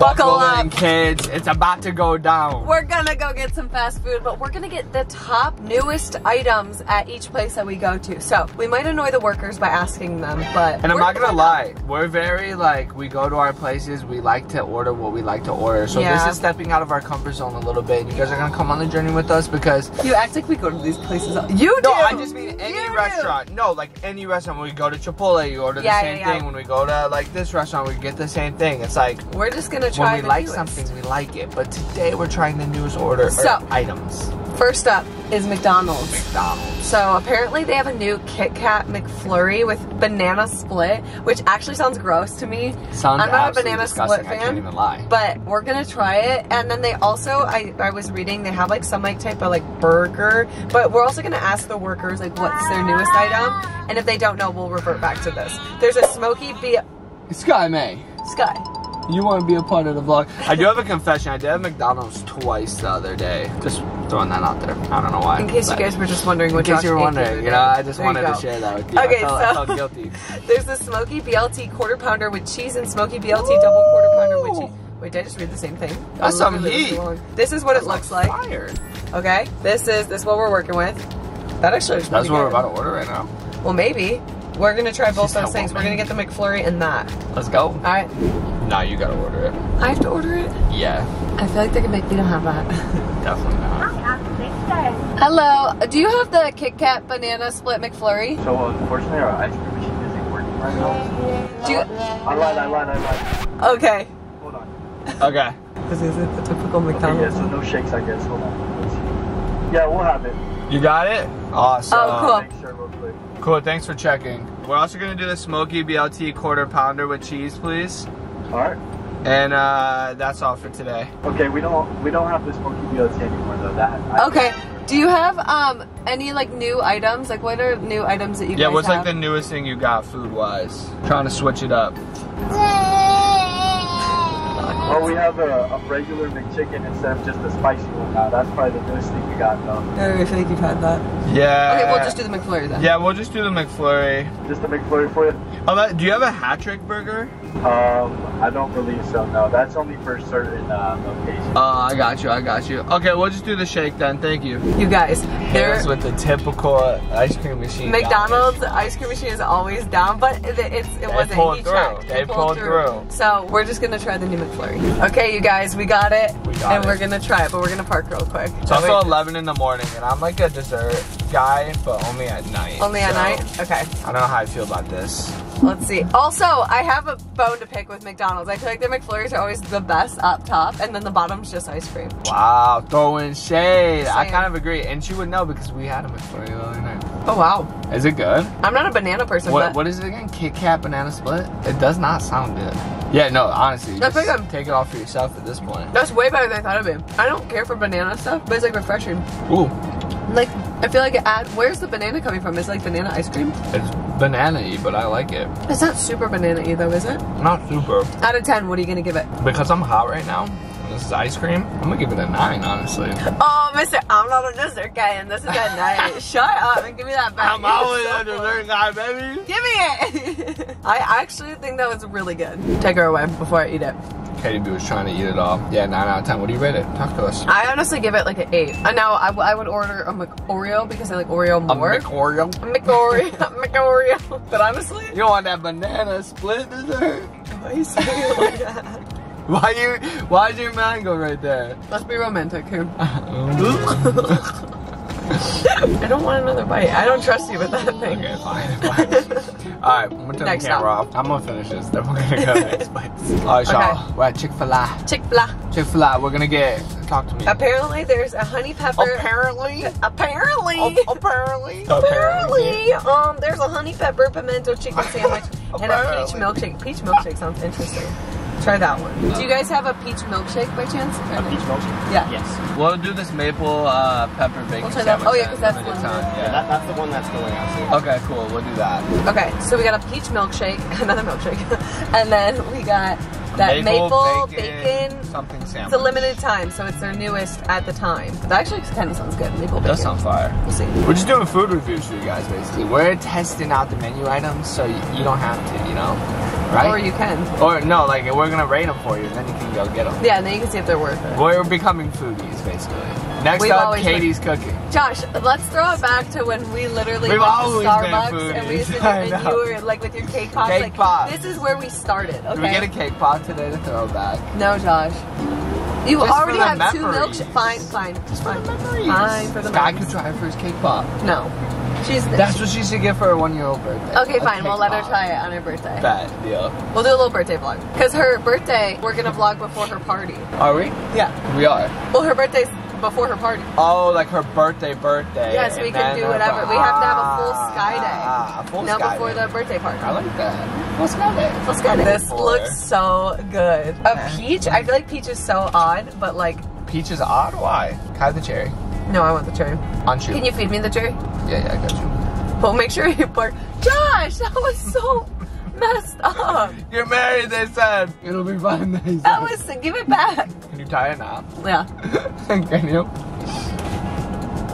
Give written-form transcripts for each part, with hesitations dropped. Buckle up, kids. It's about to go down. We're gonna go get some fast food, but we're gonna get the top newest items at each place that we go to. So we might annoy the workers by asking them, but... And I'm not gonna lie, we're very like, we go to our places, we like to order what we like to order. So this is stepping out of our comfort zone a little bit. You guys are gonna come on the journey with us because... You act like we go to these places. You do! No, I just mean any restaurant. No, like any restaurant. When we go to Chipotle, you order the same thing. When we go to like this restaurant, we get the same thing. It's like... We're just gonna try when we like something, we like it. But today we're trying the newest order items. First up is McDonald's. So apparently they have a new Kit Kat McFlurry with banana split, which actually sounds gross to me. I'm not a banana split fan. I can't even lie. But we're gonna try it. And then they also, I was reading, they have like some like type of like burger. But we're also gonna ask the workers like what's their newest item. And if they don't know, we'll revert back to this. There's a smoky Sky. You want to be a part of the vlog. I do have a confession. I did have McDonald's twice the other day. Just throwing that out there. I don't know why. In case you guys were just wondering what Josh ate. In case you were wondering, you know, I just wanted to share that with you. Okay, I felt guilty. There's the smoky BLT quarter pounder with cheese and smoky BLT double quarter pounder with cheese. Wait, did I just read the same thing? That's some heat. This is what it looks like. Okay, this is what we're working with. That actually is pretty good. That's what we're about to order right now. Well, maybe. We're going to try both those things. We're going to get the McFlurry and that. Let's go. All right. Nah, you gotta order it. I have to order it? Yeah. I feel like they can make me don't have that. Definitely not. Hello. Do you have the Kit Kat banana split McFlurry? So unfortunately our ice cream machine isn't working right now. I lied. Okay. Hold on. Okay. This isn't the typical McDonald's. Okay, yeah, so no shakes I guess. Hold on. Let's see. Yeah, we'll have it. You got it? Awesome. Oh, cool. Sure, real quick. Cool, thanks for checking. We're also gonna do the smoky BLT quarter pounder with cheese, please. Alright. And that's all for today. Okay, we don't have the smoky BLT anymore though. Okay. Do you have any like new items? Like what are new items that you guys have? Yeah, what's like the newest thing you got food wise? Trying to switch it up. Oh, we have a regular McChicken instead of just a spicy one now. That's probably the newest thing we got though. I feel like you've had that. Yeah. Okay, we'll just do the McFlurry then. Yeah, we'll just do the McFlurry. Just the McFlurry for you. Oh, do you have a hat-trick burger? I don't believe so, no. That's only for certain locations. Oh, I got you. Okay, we'll just do the shake then, thank you. You guys, here's with the typical ice cream machine. McDonald's ice cream machine is always down, but they pulled through. So we're just gonna try the new McFlurry. Okay, you guys, we got it. We're gonna try it, but we're gonna park real quick. It's also 11 in the morning, and I'm like a dessert guy, but only at night. Only at night? Okay. I don't know how I feel about this. Let's see. Also, I have a bone to pick with McDonald's. I feel like their McFlurries are always the best up top, and then the bottom's just ice cream. Wow, throwing shade. I kind of agree, and she would know because we had a McFlurry the other night. Oh, wow. Is it good? I'm not a banana person, but... What is it again? Kit Kat banana split? It does not sound good. Yeah, no, honestly, that's just like take it off for yourself at this point. That's way better than I thought it'd be. I don't care for banana stuff, but it's like refreshing. Ooh. Like, I feel like it adds, where's the banana coming from? Is it like banana ice cream? It's banana-y, but I like it. It's not super banana-y though, is it? Not super. Out of 10, what are you gonna give it? Because I'm hot right now, and this is ice cream, I'm gonna give it a 9, honestly. Oh, Mr. I'm not a dessert guy, and this is a 9. Shut up and give me that back. I'm always a dessert guy, baby. Give me it. I actually think that was really good. Take her away before I eat it. Katie B was trying to eat it all. Yeah, 9 out of 10. What do you rate it? Talk to us. I honestly give it like an 8. I know I would order a McOreo because I like Oreo more. A McOreo? McOreo. But honestly, you want that banana split dessert? Why are you saying it like that? Why'd your mind go right there? Let's be romantic here. I don't want another bite. I don't trust you with that thing. Okay, fine. Alright, I'm gonna turn the camera off. I'm gonna finish this, then we're gonna go next place. Alright, y'all. We're at Chick-fil-A. We're gonna get... Talk to me. Apparently, there's a honey pepper. Apparently. There's a honey pepper pimento chicken sandwich and a peach milkshake. Peach milkshake sounds interesting. Try that one. Do you guys have a peach milkshake by chance? A peach milkshake? Yeah. Yes. We'll do this maple pepper bacon sandwich. Oh yeah, because that's the one. Yeah, that's the one that's going out soon. Okay, cool. We'll do that. Okay, so we got a peach milkshake, another milkshake, and then we got that maple bacon something sandwich. It's a limited time, so it's their newest at the time. That actually kind of sounds good. Maple bacon. That sounds fire. We'll see. We're just doing food reviews for you guys, basically. We're testing out the menu items, so you don't have to, you know. right? Or you can. Or no, like we're gonna rate them for you, and then you can go get them. Yeah, and then you can see if they're worth it. We're becoming foodies, basically. Next up, Katie's cooking. Josh, let's throw it back to when we literally went to Starbucks and we used to, and you were like with your cake pops. Cake like, pops. This is where we started. Okay. Did we get a cake pop today to throw back? No, Josh. You just already have memories. Two milkshakes. Fine, fine. Just fine. For the memories. Fine for the memories. I could try for his cake pop. No. That's what she should get for her one-year-old birthday. Okay, fine. We'll let her try it on her birthday. Bad, yeah. We'll do a little birthday vlog. Because her birthday, we're going to vlog before her party. Are we? Yeah. We are. Well, her birthday's before her party. Oh, like her birthday. Yes, we can do whatever. We have to have a full sky day. Ah, full sky day. Now before the birthday party. I like that. Full sky day. Full sky day. This looks so good. A peach? I feel like peach is so odd, but like... Peach is odd? Why? Have the cherry. No, I want the cherry. On you. Can you feed me the cherry? Yeah, I got you. Well, make sure you bark. Josh, that was so messed up. You're married, they said. It'll be fine, they said. That was sick. Give it back. Can you tie a knot? Yeah. Can you?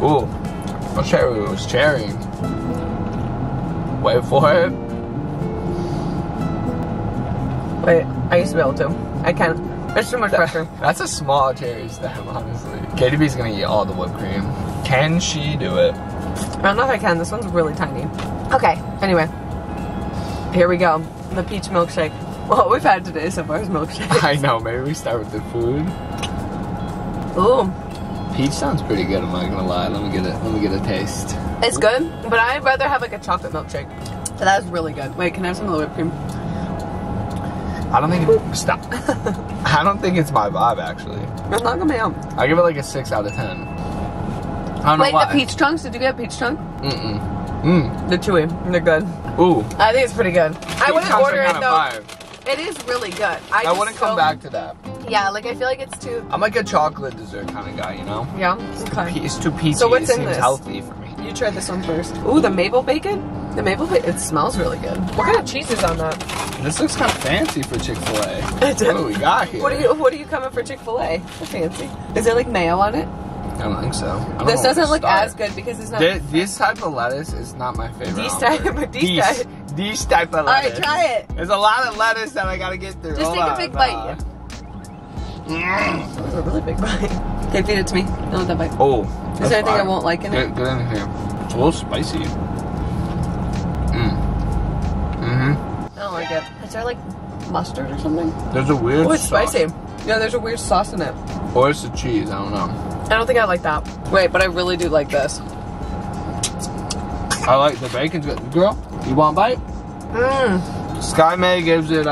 Ooh, my cherry was cherry. Wait for it. Wait, I used to be able to. I can't. There's too much pressure. That's a small cherry stem, honestly. Katie B's gonna eat all the whipped cream. Can she do it? I don't know if I can. This one's really tiny. Okay. Anyway, here we go. The peach milkshake. Well, we've had today so far is milkshake. I know. Maybe we start with the food. Ooh. Peach sounds pretty good. I'm not gonna lie. Let me get a taste. It's good, but I'd rather have like a chocolate milkshake. So that was really good. Wait, can I have some of the whipped cream? I don't think it, stop. I don't think it's my vibe, actually. It's not gonna be out. I give it like a 6 out of 10. I don't know why. Like the peach chunks? Did you get a peach chunk? Mm. They're chewy. They're good. Ooh. I think it's pretty good. Peach I wouldn't order it though. It is really good. I wouldn't come back to that. Yeah, like I feel like it's too. I'm like a chocolate dessert kind of guy, you know? Yeah. Okay. It's too peachy. So what's in this? It seems healthy for me. You try this one first. Ooh, the maple bacon. The maple bacon, it smells really good. What kind of cheese is on that? This looks kind of fancy for Chick-fil-A. What do we got here? What are you coming for Chick-fil-A? Fancy. Is there like mayo on it? I don't think so. This doesn't look as good because it's not. This type of lettuce is not my favorite. These type of lettuce. Alright, try it. There's a lot of lettuce that I gotta get through. Just take a big bite. That was a really big bite. Okay, feed it to me. I want that bite. Oh. Is there anything I won't like in it? Good in here. It's a little spicy. I don't like it. Is there like mustard or something? There's a weird sauce. Oh, it's spicy. Yeah, there's a weird sauce in it. Or it's the cheese, I don't know. I don't think I like that. Wait, but I really do like this. I like the bacon's good. Girl, you want a bite? Mmm. Sky May gives it,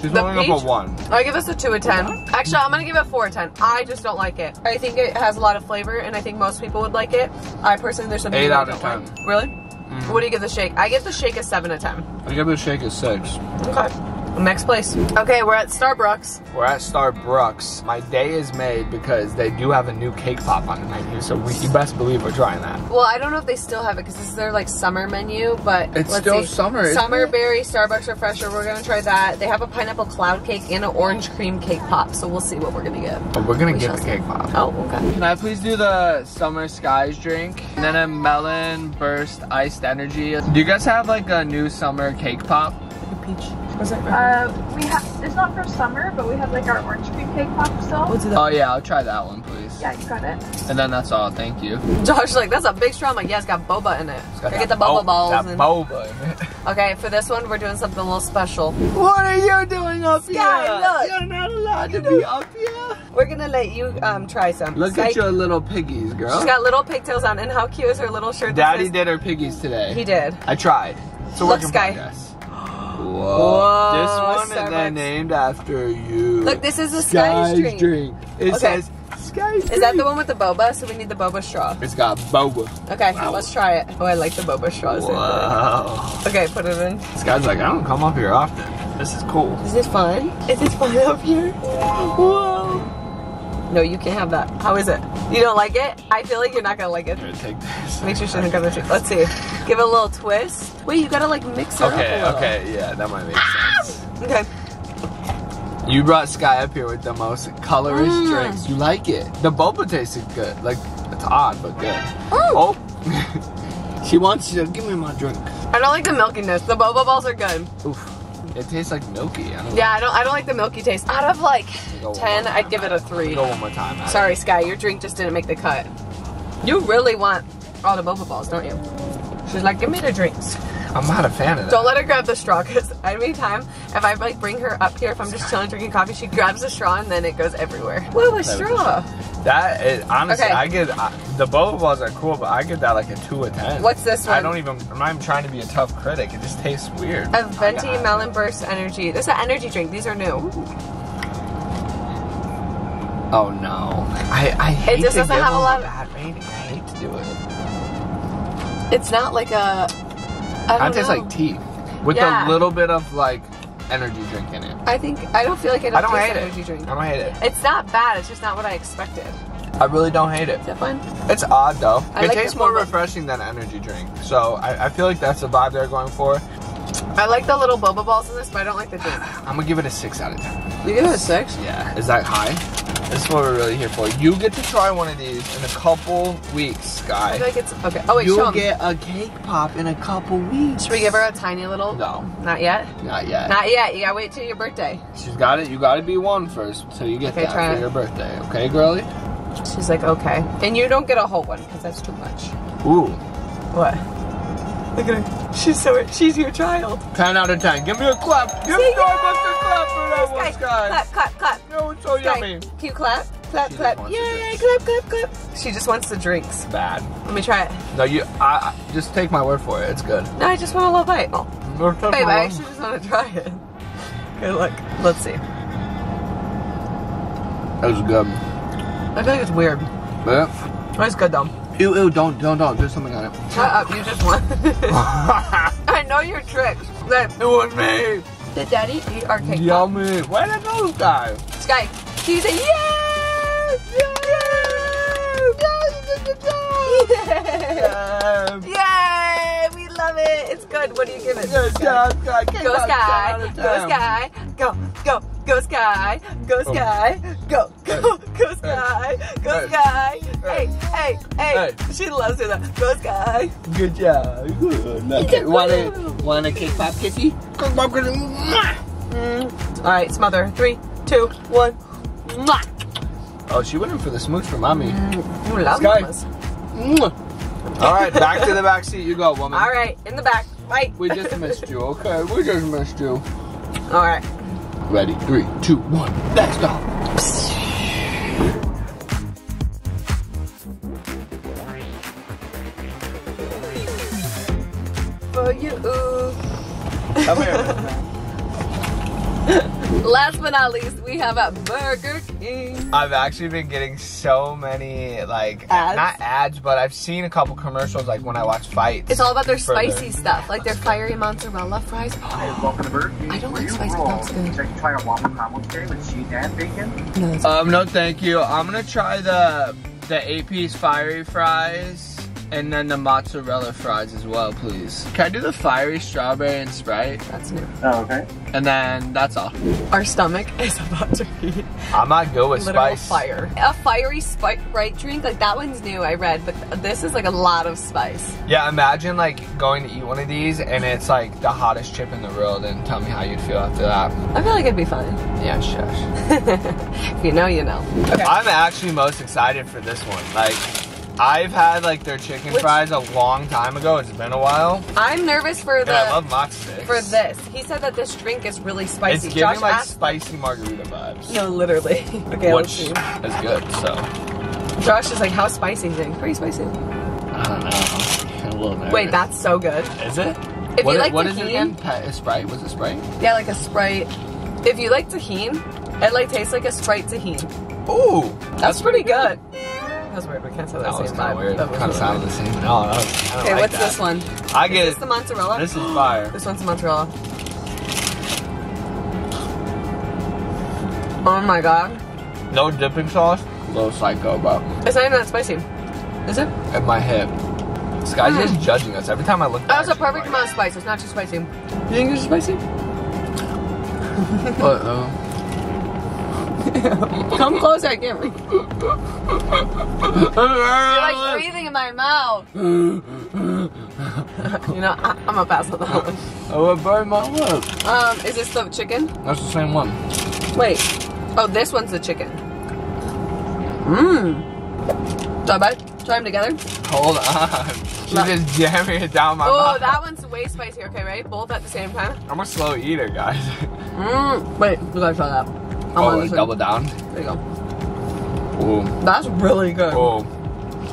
she's holding up a 1. I give this a 2 out of 10. Actually, I'm going to give it a 4 out of 10. I just don't like it. I think it has a lot of flavor, and I think most people would like it. I personally, there's something 8 out of 10. Like. Really? Mm-hmm. What do you give the shake? I give the shake a 7 out of 10. I give the shake a 6. Okay. Next place. Okay, we're at Starbucks. We're at Starbucks. My day is made because they do have a new cake pop on the menu, so you best believe we're trying that. Well, I don't know if they still have it because this is their like summer menu, but it's still summer. Summer berry Starbucks refresher. We're gonna try that. They have a pineapple cloud cake and an orange cream cake pop, so we'll see what we're gonna get. But we're gonna get the cake pop. Oh, okay. Can I please do the summer skies drink and then a melon burst iced energy? Do you guys have like a new summer cake pop? Peach. What's that? We have. It's not for summer, but we have like our orange cream cake pop still. Oh yeah, I'll try that one, please. Yeah, you got it. And then that's all. Thank you. Josh, like that's a big straw. I'm like, yeah, it's got boba in it. Get the boba balls. Boba in it. Okay, for this one, we're doing something a little special. What are you doing up here? Look. You're not allowed to be up here. We're gonna let you try some. Look at your little piggies, girl. She's got little pigtails on, and how cute is her little shirt? Daddy did her piggies today. He did. I tried. So we're gonna. Whoa. This one and then named after you. Look, this is a Sky's drink. It says Sky's drink. Is that the one with the boba? So we need the boba straw. It's got boba. Okay, wow. Let's try it. Oh, I like the boba straws. Wow. Okay, put it in. This guy's like, I don't come up here often. This is cool. Is this fun? Is this fun up here? Whoa. No, you can't have that. How is it? You don't like it? I feel like you're not gonna like it. Here, take this. Make sure she doesn't grab the drink. Let's see. Give it a little twist. Wait, you gotta like mix it up a little. Okay, yeah, that might make sense. Okay. You brought Sky up here with the most colorous drinks. You like it. The boba tasted good. Like, it's odd, but good. Ooh. Oh. She wants to give me my drink. I don't like the milkiness. The boba balls are good. Oof. It tastes like milky. I don't like the milky taste. Out of like 10, I'd give it a 3. Go one more time. Sorry, Sky, your drink just didn't make the cut. You really want all the boba balls, don't you? She's like, give me the drinks. I'm not a fan of that. Don't let her grab the straw, because every time if I like bring her up here, if I'm just chilling drinking coffee, she grabs the straw and then it goes everywhere. Whoa, a straw. That is, honestly, okay. The boba balls are cool, but I give that like a 2 out of 10. What's this one? I'm not even trying to be a tough critic. It just tastes weird. A venti melon burst energy. This is an energy drink. These are new. Oh no! I hate it. Just doesn't have a lot of bad rating. I hate to do it. It's not like a. I taste like tea with a little bit of like energy drink in it. I don't feel like I don't hate energy drink. I don't hate it. It's not bad. It's just not what I expected. I really don't hate it. Is that fun? It's odd though. It tastes more refreshing than an energy drink. So I feel like that's the vibe they're going for. I like the little boba balls in this, but I don't like the drink. I'm gonna give it a 6 out of 10. You give it a 6? Yeah. Is that high? This is what we're really here for. You get to try one of these in a couple weeks, Sky. I feel like it's okay. Oh wait, you'll get a cake pop in a couple weeks. Should we give her a tiny little? No. Not yet. Not yet. Not yet. You gotta wait till your birthday. She's got it. You gotta be one first, so you get that for your birthday. Okay, girlie? She's like, okay, and you don't get a whole one because that's too much. Ooh. What? Look at her. She's your child. 10 out of 10. Give me a clap. Give Starbucks a clap for that one, Sky. Clap, clap, clap. No, it's so yummy. Can you clap? Clap, clap. Yay! Clap, clap, clap. She just wants the drinks. Bad. Let me try it. No, I just take my word for it. It's good. No, I just want a little bite. Oh. Babe, I actually just want to try it. Okay, look. Let's see. That was good. I feel like it's weird. Yeah. It's good though. Ew, ew, don't. There's something on it. Shut up, you just won. I know your tricks. It was me. Did Daddy eat our cake? Yummy. Pop? Where did those guys? Sky, she's a yes! Yes! Yay! We love it. It's good. What do you give it? Yes, Sky. Go, Sky. Go, Sky. Go. Go Sky, go Sky, go Sky, go Sky. Hey. She loves it. Go Sky. Good job. Good. Want a cake pop kissy? Cake pop kissy. All right, smother. 3, 2, 1. Oh, she went in for the smooch for mommy. You love mamas. All right, back to the back seat you go, woman. All right, in the back. Bye. We just missed you. Okay, we just missed you. All right. Ready, 3, 2, 1, let's stop. For you. Last but not least, we have a Burger King. I've actually been getting so many, like, ads. Not ads, but I've seen a couple commercials, like, when I watch fights. It's all about their spicy stuff, like their fiery mozzarella fries. Hey, welcome to Burger King. I don't like spicy, but that's good. Would you like to try a Waffle Combo today with cheese and bacon? No, thank you. I'm going to try the 8-piece fiery fries and then the mozzarella fries as well, please. Can I do the fiery strawberry and Sprite? That's new. Oh, okay. And then that's all. Our stomach is about to heat. I'm not good with spice. Fire. A fiery Sprite drink, like that one's new, I read, but this is like a lot of spice. Yeah, imagine like going to eat one of these and it's like the hottest chip in the world, and tell me how you'd feel after that. I feel like it'd be fun. Yeah, shush. If you know, you know. Okay. I'm actually most excited for this one. Like, I've had like their chicken fries a long time ago. It's been a while. I'm nervous for the. I love mock sticks. For this, he said that this drink is really spicy. It's giving Josh like spicy margarita vibes. No, literally. Okay, let's see. That's good. So, Josh is like, "How spicy is it? Pretty spicy." I don't know. I'm a little nervous. Wait, that's so good. Is it? If what you like what tahini, is it again? A Sprite? Was it Sprite? Yeah, like a Sprite. If you like tahini, it like tastes like a Sprite tahini. Ooh, that's pretty good. That was weird. We can't say that same vibe. That kind of sounded the same. No, okay, like what's that. This one? I get it. Is this the mozzarella? This is fire. This one's mozzarella. Oh my god. No dipping sauce. A little psycho, bro. It's not even that spicy. Is it? At my hip. This guy's just judging us. Every time I look at it. That was a perfect amount of spice. It's not too spicy. You think it's spicy? Uh oh. Come closer, I can't breathe. You're like breathing in my mouth. You know, I'm gonna pass on that one. I would burn my lips. Is this the chicken? That's the same one. Wait. Oh, this one's the chicken. Mmm. Do I bite? Try them together? Hold on. She's just jamming it down my mouth. Oh, that one's way spicier. Okay, right? Both at the same time? I'm a slow eater, guys. Mmm. Wait, we gotta try that. Oh, like double down? There you go. Ooh. That's really good. Ooh.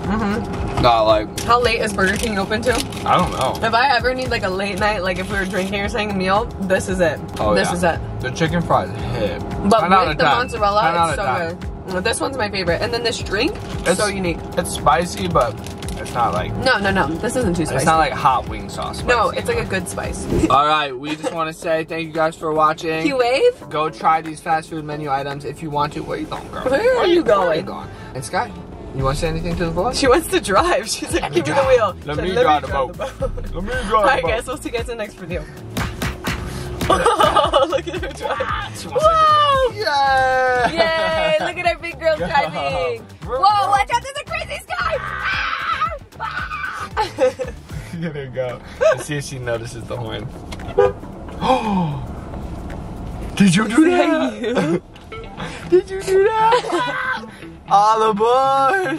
Mm-hmm. Not like... How late is Burger King open to? I don't know. If I ever need like a late night, like if we were drinking or saying a meal, this is it. Oh, this is it. The chicken fries hit. But with the mozzarella, it's so good. This one's my favorite. And then this drink, it's so unique. It's spicy, but it's not like... No, no, no. This isn't too spicy. It's not like hot wing sauce. Spicy, no, it's like a good spice. All right. We just want to say thank you guys for watching. You wave? Go try these fast food menu items if you want to. Where are you going, girl? Where are you going? Where are you going? And Sky, you want to say anything to the vlog? She wants to drive. She's like, give me the wheel. Let me drive the boat. Let me drive the boat. All right, guys. We'll see you guys in the next video. Oh, look at her drive. Whoa! Yeah! Yay! Look at our big girl driving. Whoa, watch out. There's a crazy Sky. There you go. Let's see if she notices the horn. Oh! Did you do that? Did you do that? All aboard!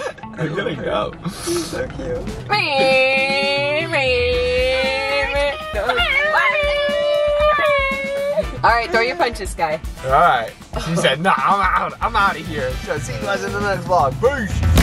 Look at her go. She's so cute. Alright, throw your punches, guy. Alright. She said, nah, I'm out. I'm out of here. So see you guys in the next vlog. Peace!